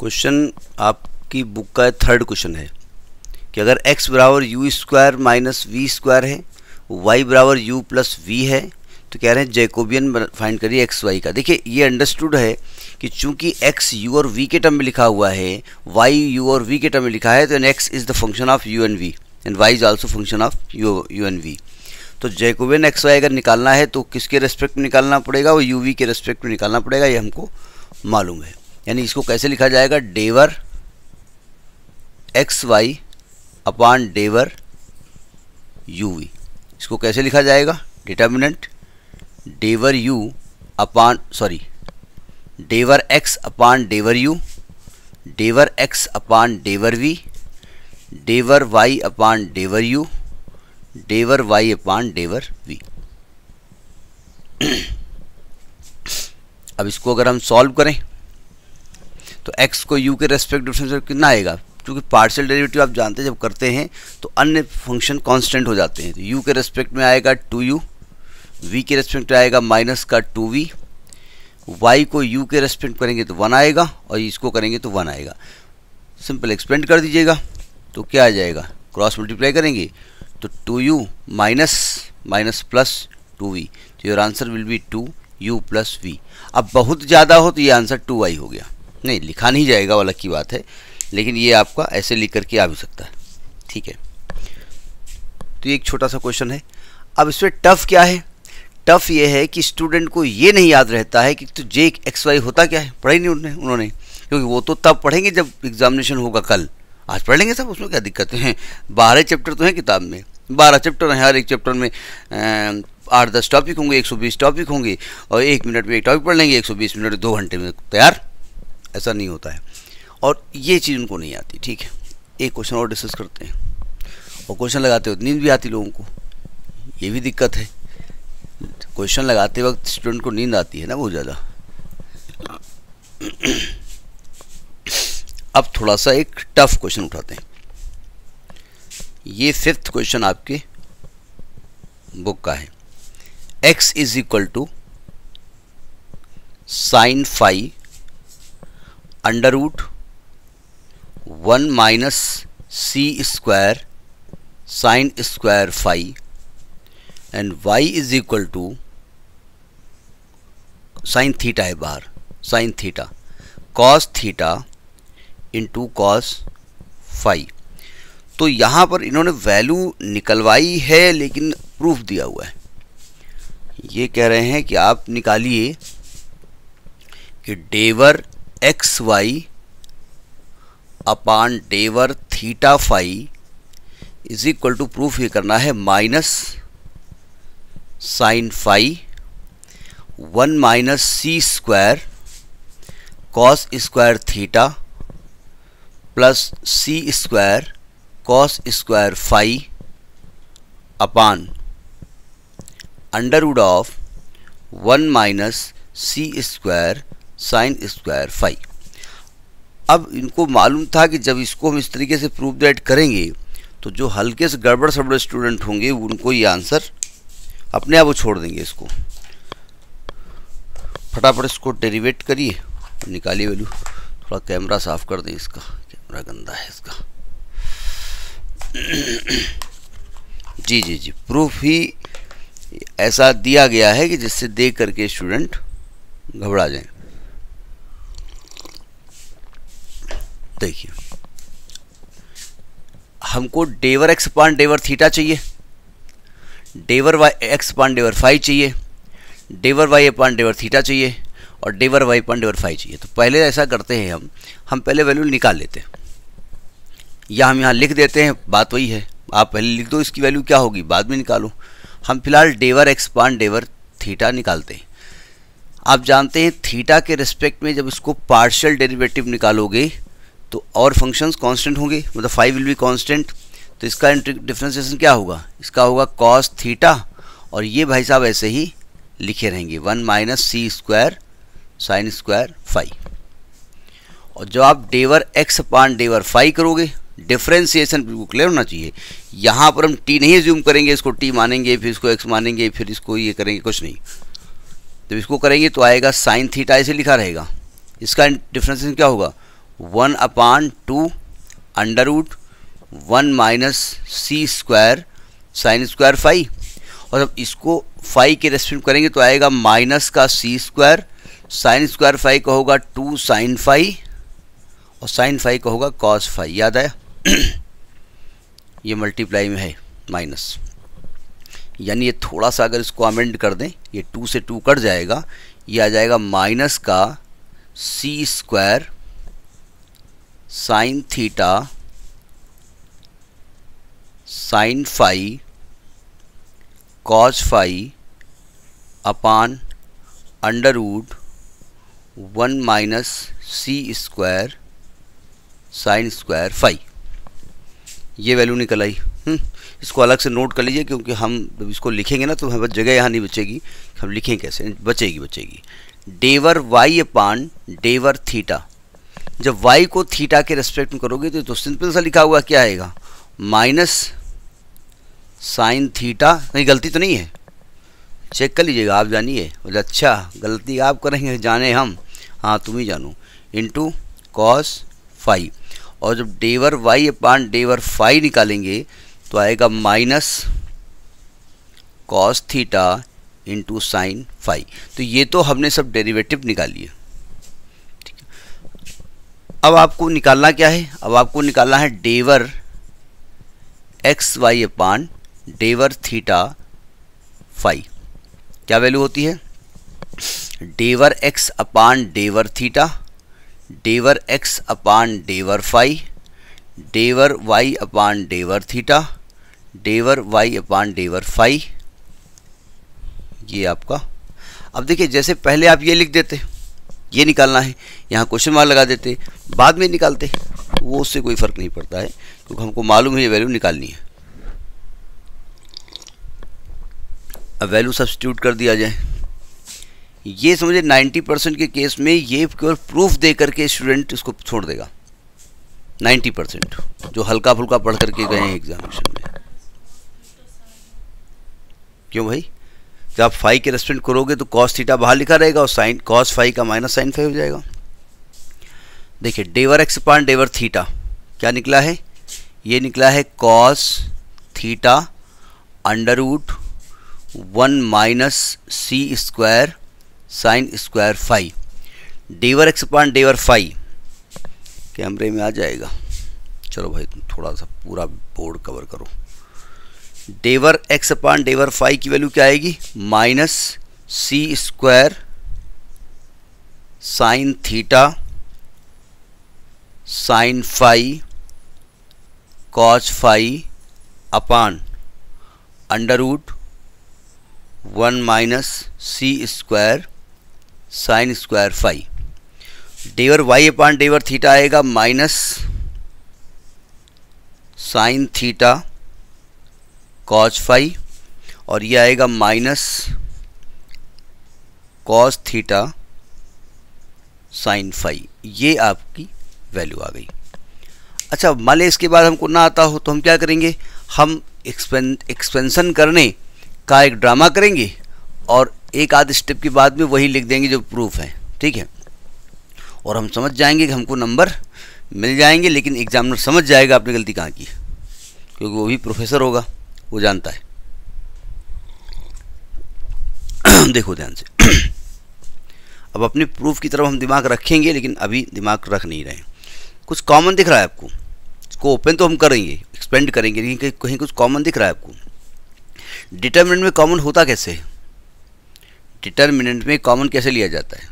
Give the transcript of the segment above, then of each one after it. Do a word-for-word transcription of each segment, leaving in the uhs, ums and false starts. Question आपकी book का third question है कि अगर x बराबर you square minus we square है, y बराबर यू प्लस वी है, तो कह रहे हैं जैकोबियन फाइंड करिए एक्स वाई का। देखिए ये अंडरस्टूड है कि चूंकि x u और v के टर्म में लिखा हुआ है, y u और v के टर्म में लिखा है, तो x is the function of u and v and y is also function of u u and v। तो जैकोबियन एक्स वाई अगर निकालना है तो किसके रेस्पेक्ट में निकालना पड़ेगा, वो u v के रेस्पेक्ट में निकालना पड़ेगा, ये हमको मालूम है। यानी इसको कैसे लिखा जाएगा, डेवर एक्स वाई अपॉन डेवर u v। इसको कैसे लिखा जाएगा, डिटर्मिनेंट डेवर u अपॉन सॉरी डेवर x अपॉन डेवर u, डेवर x अपॉन डेवर v, डेवर y अपॉन डेवर u, डेवर y अपॉन डेवर v। अब इसको अगर हम सॉल्व करें तो x को u के रेस्पेक्ट डिफरेंस कितना आएगा, क्योंकि पार्शियल डेरिवेटिव आप जानते हैं जब करते हैं तो अन्य फंक्शन कांस्टेंट हो जाते हैं। तो u के रेस्पेक्ट में आएगा टू यू, v के रेस्पेक्ट में आएगा माइनस का टू वी, y को u के रेस्पेक्ट करेंगे तो वन आएगा और इसको करेंगे तो वन आएगा। सिंपल एक्सपेंड कर दीजिएगा तो क्या आ जाएगा, क्रॉस मल्टीप्लाई करेंगे तो two U minus minus plus two V, तो your answer will be two U plus v। अब बहुत ज़्यादा हो तो ये आंसर टू वाई हो गया, नहीं लिखा नहीं जाएगा वाला की बात है, लेकिन ये आपका ऐसे लिख करके आ भी सकता है, ठीक है। तो ये एक छोटा सा क्वेश्चन है। अब इसमें टफ क्या है, टफ ये है कि स्टूडेंट को ये नहीं याद रहता है कि तो जे एक्स वाई होता क्या है, पढ़ा ही नहीं उन्होंने उन्होंने क्योंकि वो तो तब पढ़ेंगे जब एग्जामिनेशन होगा कल। आज पढ़ लेंगे सब, उसमें क्या दिक्कत है, बारह चैप्टर तो हैं किताब में, बारह चैप्टर हैं, हर एक चैप्टर में आठ दस टॉपिक होंगे, एक सौ बीस टॉपिक होंगे और एक मिनट में एक टॉपिक पढ़ लेंगे, एक सौ बीस मिनट दो घंटे में तैयार, ऐसा नहीं होता है और ये चीज़ उनको नहीं आती। ठीक है, एक क्वेश्चन और डिस्कस करते हैं। और क्वेश्चन लगाते वक्त नींद भी आती लोगों को, ये भी दिक्कत है, क्वेश्चन लगाते वक्त स्टूडेंट को नींद आती है ना बहुत ज़्यादा। अब थोड़ा सा एक टफ क्वेश्चन उठाते हैं, ये फिफ्थ क्वेश्चन आपके बुक का है। x is equal to sine phi under root one minus C square sine square phi and y is equal to sine theta है बाहर, sine theta cos theta into cos phi. तो यहाँ पर इन्होंने value निकलवाई है लेकिन प्रूफ दिया हुआ है, ये कह रहे हैं कि आप निकालिए कि डेवर x Y upon डेवर theta phi is equal to, proof ये करना है, minus sine phi one minus C square cos square theta plus C square cos square phi upon under root of one minus C square sine square phi. अब इनको मालूम था कि जब इसको हम इस तरीके से प्रूफ दैट करेंगे तो जो हल्के से गड़बड़ सड़बड़ स्टूडेंट होंगे उनको ये आंसर अपने आप वो छोड़ देंगे। इसको फटाफट इसको डेरिवेट करिए, निकालिए वैल्यू। थोड़ा कैमरा साफ कर दें, इसका कैमरा गंदा है इसका। जी जी जी, प्रूफ ही ऐसा दिया गया है कि जिससे देख करके स्टूडेंट घबरा जाए। देखिए, हमको डेवर एक्स पान डेवर थीटा चाहिए, डेवर वाई एक्स पान डेवर फाई चाहिए, डेवर वाई अपान डेवर थीटा चाहिए और डेवर वाई अपान डेवर फाई चाहिए। तो पहले ऐसा करते हैं, हम हम पहले वैल्यू निकाल लेते हैं या हम यहाँ लिख देते हैं, बात वही है। आप पहले लिख दो इसकी वैल्यू क्या होगी, बाद में निकालो। हम फिलहाल डेवर एक्स पान डेवर थीटा निकालते हैं। आप जानते हैं थीटा के रिस्पेक्ट में जब इसको पार्शियल डेरिवेटिव निकालोगे तो और फंक्शंस कांस्टेंट होंगे, मतलब फाई विल बी कांस्टेंट। तो इसका डिफ्रेंसिएशन क्या होगा, इसका होगा कॉस थीटा और ये भाई साहब ऐसे ही लिखे रहेंगे, वन माइनस सी स्क्वायर साइन स्क्वायर फाई। और जब आप डेवर एक्स अपान डेवर फाई करोगे, डिफ्रेंसिएशन बिल्कुल क्लियर होना चाहिए। यहाँ पर हम टी नहीं एज्यूम करेंगे, इसको टी मानेंगे, फिर इसको एक्स मानेंगे, फिर इसको ये करेंगे, कुछ नहीं। जब इसको करेंगे तो आएगा साइन थीटा, ऐसे लिखा रहेगा। इसका डिफ्रेंसिएशन क्या होगा, one upon two under root one minus सी स्क्वायर साइन स्क्वायर फाइव, और अब इसको फाइव के रेस्पेक्ट करेंगे तो आएगा माइनस का सी स्क्वायर साइन स्क्वायर फाइव का होगा टू साइन फाइव और साइन फाइव का होगा कॉस फाइव। याद आया ये मल्टीप्लाई में है माइनस, यानी ये थोड़ा सा अगर इसको अमेंड कर दें ये टू से टू कट जाएगा, ये आ जाएगा माइनस का सी square sine theta sine phi cos phi upon under root one minus सी स्क्वायर साइन स्क्वायर फाई। ये वैल्यू निकल आई। इसको अलग से नोट कर लीजिए क्योंकि हम जब इसको लिखेंगे ना तो हमें जगह यहाँ नहीं बचेगी, हम लिखें कैसे, बचेगी बचेगी डेवर वाई अपान डेवर थीटा। जब वाई को थीटा के रेस्पेक्ट में करोगे तो, तो सिंपल सा लिखा हुआ क्या आएगा माइनस साइन थीटा। नहीं गलती तो नहीं है, चेक कर लीजिएगा आप, जानिए। अच्छा गलती आप करेंगे जाने हम, हाँ तुम ही जानो। इंटू कॉस फाइव, और जब डेवर वाई अपान डेवर फाइव निकालेंगे तो आएगा minus cos theta into sine five. तो ये तो हमने सब डेरिवेटिव निकाली है, ठीक है। अब आपको निकालना क्या है, अब आपको निकालना है डेवर x Y upon डेवर theta phi. क्या वैल्यू होती है, डेवर एक्स अपान डेवर थीटा, डेवर एक्स अपान डेवर फाइव, डेवर वाई अपान डेवर थीटा, डेवर वाई अपान डेवर फाइव। ये आपका, अब देखिए जैसे पहले आप ये लिख देते, ये निकालना है, यहाँ क्वेश्चन मार्क लगा देते, बाद में निकालते, वो उससे कोई फ़र्क नहीं पड़ता है क्योंकि हमको मालूम है ये वैल्यू निकालनी है। अब वैल्यू सब्स्टिट्यूट कर दिया जाए। ये समझे नब्बे परसेंट के केस में ये केवल प्रूफ दे करके स्टूडेंट इसको छोड़ देगा, नब्बे परसेंट जो हल्का फुल्का पढ़ करके गए हैं एग्जामिनेशन में। क्यों भाई, जब आप फाइव के रेस्पेक्ट करोगे तो कॉस थीटा बाहर लिखा रहेगा और साइन कॉस फाइव का माइनस साइन फाइव हो जाएगा। देखिए डेवर एक्स अपान डेवर थीटा क्या निकला है, ये निकला है cos theta under root one minus सी स्क्वायर साइन स्क्वायर फाइव। डेवर एक्स अपान डेवर फाइव कैमरे में आ जाएगा, चलो भाई तुम थोड़ा सा पूरा बोर्ड कवर करो। डेवर एक्स अपान डेवर फाइव की वैल्यू क्या आएगी, माइनस सी square sine theta sine phi cos phi upon under root one minus सी square sine square phi. डेवर Y upon डेवर theta आएगा minus sine theta cos phi, और ये आएगा minus cos theta sine phi. ये आपकी value आ गई। अच्छा मान लें इसके बाद हमको ना आता हो तो हम क्या करेंगे, हम एक्सपेंशन करने का एक ड्रामा करेंगे और एक आध स्टेप के बाद में वही लिख देंगे जो प्रूफ है, ठीक है। और हम समझ जाएंगे कि हमको नंबर मिल जाएंगे, लेकिन एग्जामिनर समझ जाएगा आपने गलती कहाँ की, क्योंकि वो भी प्रोफेसर होगा, वो जानता है। देखो ध्यान से, अब अपने प्रूफ की तरफ हम दिमाग रखेंगे, लेकिन अभी दिमाग रख नहीं रहे। कुछ कॉमन दिख रहा है आपको, इसको ओपन तो हम करेंगे, एक्सपेंड करेंगे, लेकिन कहीं कुछ कॉमन दिख रहा है आपको। डिटर्मिनेंट में कॉमन होता कैसे है, डिटर्मिनेंट में कॉमन कैसे लिया जाता है,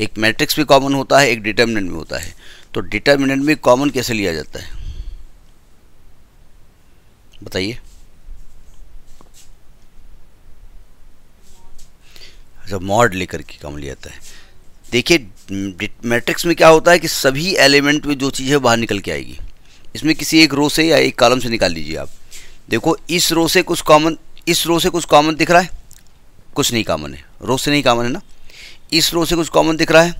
एक मैट्रिक्स में कॉमन होता है, एक डिटर्मिनेंट में होता है, तो डिटर्मिनेंट में कॉमन कैसे लिया जाता है बताइए। अच्छा मॉड लेकर के कॉमन लिया जाता है। देखिए मैट्रिक्स में क्या होता है कि सभी एलिमेंट में जो चीज़ है बाहर निकल के आएगी, इसमें किसी एक रो से या एक कॉलम से निकाल लीजिए आप। देखो इस रो से कुछ कॉमन, इस रो से कुछ कॉमन दिख रहा है, कुछ नहीं कॉमन है, रो से नहीं कॉमन है ना। इस रो से कुछ कॉमन दिख रहा है,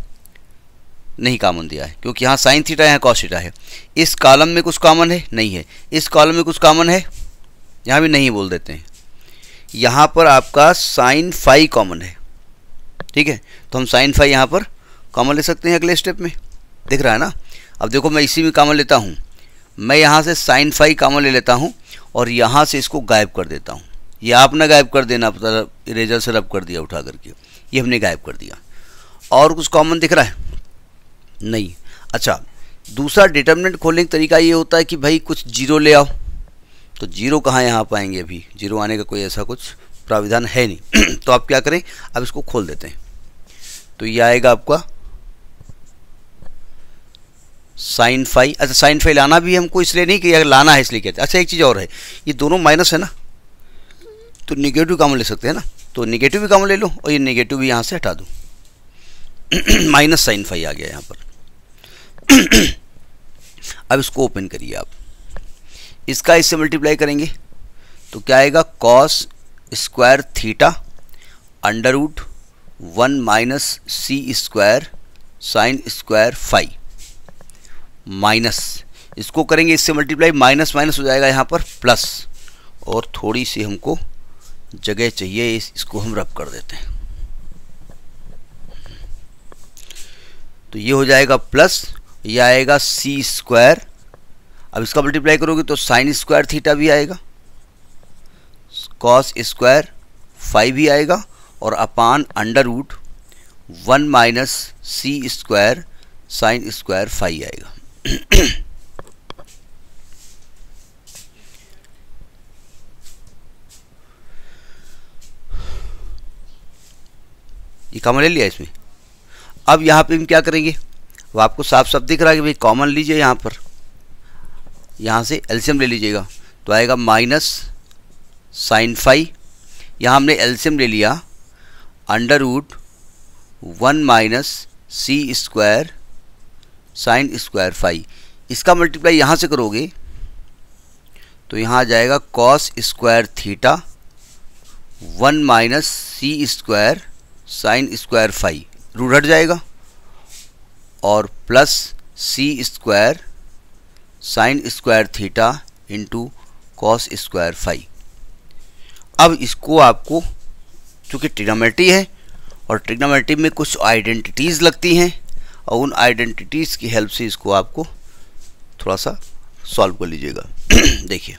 नहीं कॉमन दिया है क्योंकि यहाँ साइन थीटा है, यहाँ कॉस थीटा है। इस कॉलम में कुछ कॉमन है, नहीं है। इस कॉलम में कुछ कॉमन है, यहाँ भी नहीं बोल देते हैं। यहाँ पर आपका साइन फाई कॉमन है, ठीक है, तो हम साइन फाई यहाँ पर कॉमन ले सकते हैं अगले स्टेप में। दिख रहा है ना। अब देखो मैं इसी में कॉमन लेता हूँ, मैं यहाँ से साइन फाई कॉमन ले लेता हूँ और यहाँ से इसको गायब कर देता हूँ। ये आपने गायब कर देना, पता इरेजर से रब कर दिया उठा करके, ये हमने गायब कर दिया। और कुछ कॉमन दिख रहा है नहीं। अच्छा, दूसरा डिटर्मिनेंट खोलने का तरीका ये होता है कि भाई कुछ जीरो ले आओ, तो जीरो कहाँ यहाँ पाएंगे, अभी जीरो आने का कोई ऐसा कुछ प्राविधान है नहीं। तो आप क्या करें, अब इसको खोल देते हैं। तो ये आएगा आपका साइन फाई। अच्छा, साइन फाई लाना भी हमको इसलिए नहीं कि लाना है इसलिए कहते हैं। अच्छा, एक चीज़ और है, ये दोनों माइनस है ना, तो निगेटिव कॉमन ले सकते हैं ना, तो निगेटिव भी कॉमन ले लो और ये निगेटिव भी यहाँ से हटा दो। माइनस साइन फाई आ गया यहाँ पर। अब इसको ओपन करिए आप, इसका इससे मल्टीप्लाई करेंगे तो क्या आएगा, cos square theta under root one minus सी square sine square phi minus. इसको करेंगे इससे मल्टीप्लाई, माइनस माइनस हो जाएगा यहाँ पर प्लस, और थोड़ी सी हमको जगह चाहिए, इस, इसको हम रब कर देते हैं। तो ये हो जाएगा प्लस, ये आएगा सी स्क्वायर। अब इसका मल्टीप्लाई करोगे तो साइन स्क्वायर थीटा भी आएगा, कॉस स्क्वायर फाई भी आएगा, और upon under root one minus सी स्क्वायर साइन स्क्वायर फाई आएगा। ये कॉमन ले लिया इसमें। अब यहाँ पे हम क्या करेंगे, वो आपको साफ साफ दिख रहा है कि भाई कॉमन लीजिए, यहाँ पर यहाँ से एलसीएम ले लीजिएगा। तो आएगा माइनस साइन फाई, यहाँ हमने एलसीएम ले लिया, अंडर रूट वन माइनस सी स्क्वायर साइन स्क्वायर फाई। इसका मल्टीप्लाई यहाँ से करोगे तो यहाँ आ जाएगा cos square theta one minus सी square sine square phi, root हट जाएगा, और प्लस सी square sine square theta into cos square phi. अब इसको आपको, चूँकि ट्रिग्नोमेट्री है और ट्रिग्नोमेट्री में कुछ आइडेंटिटीज़ लगती हैं, और उन आइडेंटिटीज़ की हेल्प से इसको आपको थोड़ा सा सॉल्व कर लीजिएगा। देखिए,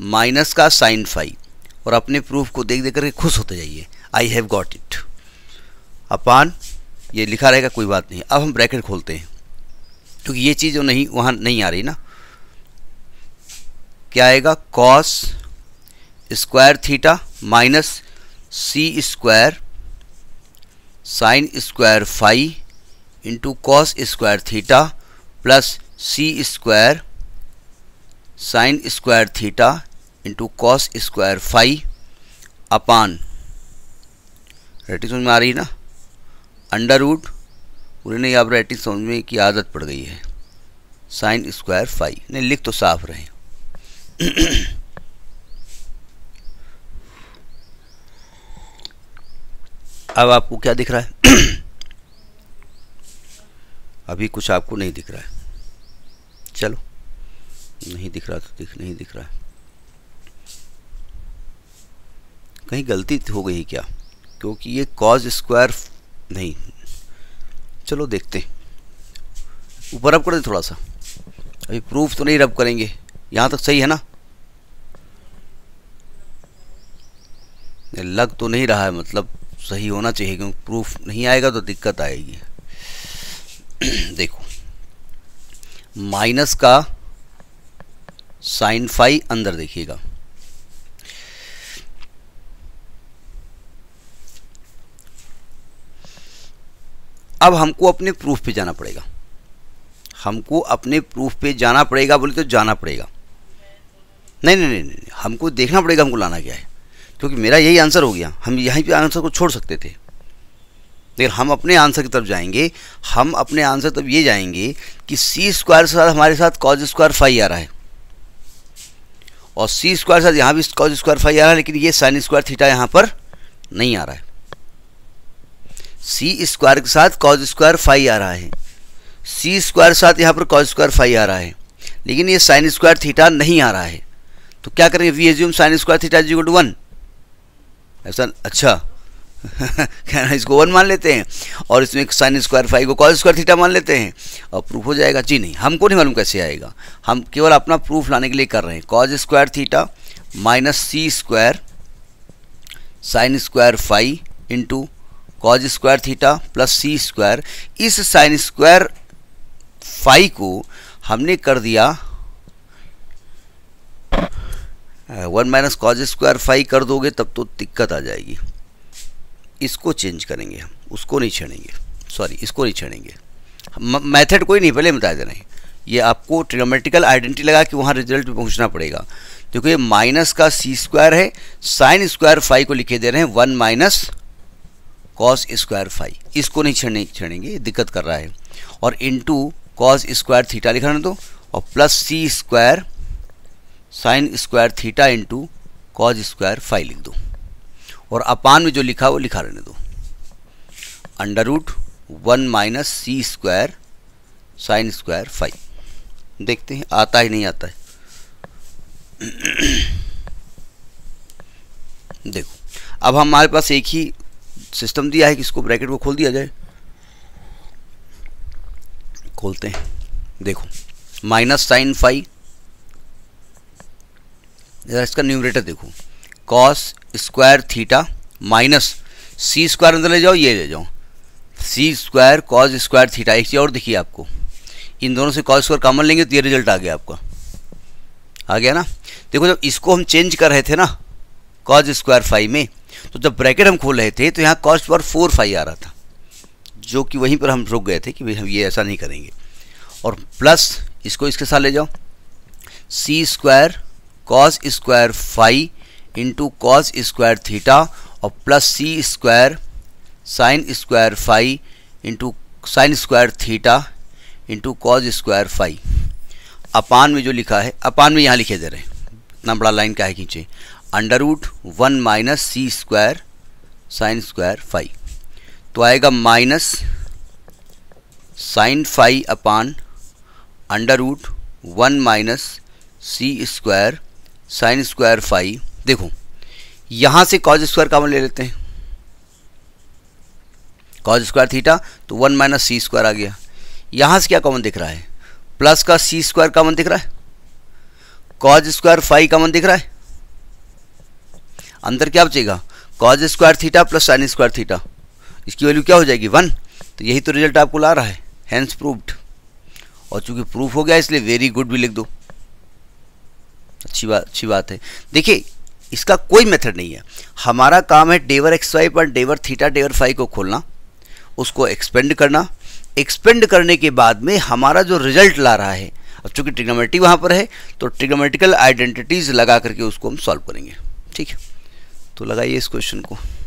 माइनस का साइन फाई, और अपने प्रूफ को देख देख करके खुश होते जाइए, I have got it. Upon ये लिखा रहेगा, कोई बात नहीं। अब हम ब्रैकेट खोलते हैं, क्योंकि ये चीज़ नहीं वहाँ नहीं आ रही ना। क्या आएगा, कॉस स्क्वायर थीटा माइनस सी square sine square phi into cos square theta plus सी square sine square theta into cos square phi upon, writing समझ में आ रही है ना, अंडर रूट पूरे, नहीं आप राइटिंग समझने की आदत पड़ गई है, साइन स्क्वायर फाई, नहीं लिख तो साफ रहे। अब आपको क्या दिख रहा है? अभी कुछ आपको नहीं दिख रहा है, चलो नहीं दिख रहा तो दिख नहीं दिख रहा है, कहीं गलती हो गई क्या, क्योंकि ये कॉस स्क्वायर नहीं, चलो देखते हैं। ऊपर रब कर दे थोड़ा सा, अभी प्रूफ तो नहीं रब करेंगे, यहाँ तक सही है ना, लग तो नहीं रहा है, मतलब सही होना चाहिए, क्योंकि प्रूफ नहीं आएगा तो दिक्कत आएगी। देखो, माइनस का साइन फाई, अंदर देखिएगा, अब हमको अपने प्रूफ पे जाना पड़ेगा, हमको अपने प्रूफ पे जाना पड़ेगा, बोले तो जाना पड़ेगा, नहीं नहीं नहीं, नहीं। हमको देखना पड़ेगा हमको लाना क्या है, क्योंकि मेरा यही आंसर हो गया, हम यहीं पे आंसर को छोड़ सकते थे, लेकिन हम अपने आंसर की तरफ जाएंगे। हम अपने आंसर तब ये जाएंगे कि सी स्क्वायर के साथ हमारे साथ कॉस स्क्वायर फाई आ रहा है, और सी स्क्वायर के साथ यहाँ भी कॉस स्क्वायर फाई आ रहा है, लेकिन ये साइन स्क्वायर थीटा यहाँ पर नहीं आ रहा है, सी स्क्वायर के साथ कॉस स्क्वायर फाई आ रहा है, सी स्क्वायर के साथ यहाँ पर कॉस स्क्वायर फाई आ रहा है, लेकिन ये साइन स्क्वायर थीटा नहीं आ रहा है। तो क्या करेंगे, we assume sine square theta is equal to one, ऐसा। अच्छा, इसको वन मान लेते हैं और इसमें साइन स्क्वायर फाइव को कॉस स्क्वायर थीटा मान लेते हैं और प्रूफ हो जाएगा। जी नहीं, हमको नहीं मालूम कैसे आएगा, हम केवल अपना प्रूफ लाने के लिए कर रहे हैं। कॉस स्क्वायर थीटा माइनस सी square sine square five into cos square theta plus सी स्क्वायर, इस साइन स्क्वायर फाइव को हमने कर दिया one minus cos square five कर दोगे तब तो दिक्कत आ जाएगी। इसको चेंज करेंगे हम, उसको नहीं छेड़ेंगे, सॉरी इसको नहीं छेड़ेंगे, मेथड कोई नहीं, पहले बता देना है। ये आपको ट्रिग्नोमेट्रिकल आइडेंटिटी लगा कि वहाँ रिजल्ट पे पहुँचना पड़ेगा। देखो ये माइनस का सी स्क्वायर है, साइन स्क्वायर फाइव को लिखे दे रहे हैं one minus cos square five, इसको नहीं छेड़ने छेड़ेंगे, दिक्कत कर रहा है। और इंटू कॉस स्क्वायर थीटा लिखा ना दो और प्लस सी square sine square theta into cos square five लिख दो और अपान में जो लिखा वो लिखा रहने दो। अंडर रूट वन माइनस सी स्क्वायर साइन स्क्वायर फाइव, देखते हैं आता ही नहीं आता है। देखो अब हमारे पास एक ही सिस्टम दिया है कि इसको ब्रैकेट को खोल दिया जाए, खोलते हैं। देखो माइनस साइन फाइव, इसका न्यूमरेटर देखो कॉस स्क्वायर थीटा माइनस सी स्क्वायर अंदर ले जाओ, ये ले जाओ सी स्क्वायर कॉस स्क्वायर थीटा। एक चीज़ और देखिए आपको, इन दोनों से कॉस स्क्वायर कॉमन लेंगे तो ये रिजल्ट आ गया आपका, आ गया ना। देखो जब इसको हम चेंज कर रहे थे ना कॉस स्क्वायर फाइव में, तो जब ब्रैकेट हम खोल रहे थे तो यहाँ कॉस पावर फोर फाइव आ रहा था, जो कि वहीं पर हम रुक गए थे कि भाई हम ये ऐसा नहीं करेंगे। और प्लस इसको इसके साथ ले जाओ सी square cos square five into cos square theta और प्लस सी square sine square five into sine square theta into cos square five, upon में जो लिखा है, अपान में यहाँ लिखे दे रहे हैं, इतना बड़ा लाइन का है खींचे, अंडर रूट वन माइनस सी स्क्वायर साइन स्क्वायर फाइव, तो आएगा minus sine five upon under root one minus सी स्क्वायर साइन स्क्वायर फाइव। देखो यहाँ से कॉस स्क्वायर कॉमन ले लेते हैं, कॉस स्क्वायर थीटा तो वन माइनस सी स्क्वायर आ गया। यहाँ से क्या कॉमन दिख रहा है, प्लस का सी स्क्वायर कॉमन दिख रहा है, कॉस स्क्वायर फाइव कॉमन दिख रहा है, अंदर क्या बचेगा cos square theta plus sine square theta, इसकी वैल्यू क्या हो जाएगी वन। तो यही तो रिजल्ट आपको ला रहा है, हैंस प्रूव्ड। और चूंकि प्रूफ हो गया इसलिए वेरी गुड भी लिख दो, अच्छी बात अच्छी बात है। देखिए इसका कोई मेथड नहीं है, हमारा काम है डेवर एक्स वाई पर डेवर थीटा डेवर फाइव को खोलना, उसको एक्सपेंड करना, एक्सपेंड करने के बाद में हमारा जो रिजल्ट ला रहा है, अब चूंकि ट्रिग्नोमेट्री वहाँ पर है तो ट्रिग्नोमेट्रिकल आइडेंटिटीज़ लगा करके उसको हम सॉल्व करेंगे। ठीक है, तो लगाइए इस क्वेश्चन को।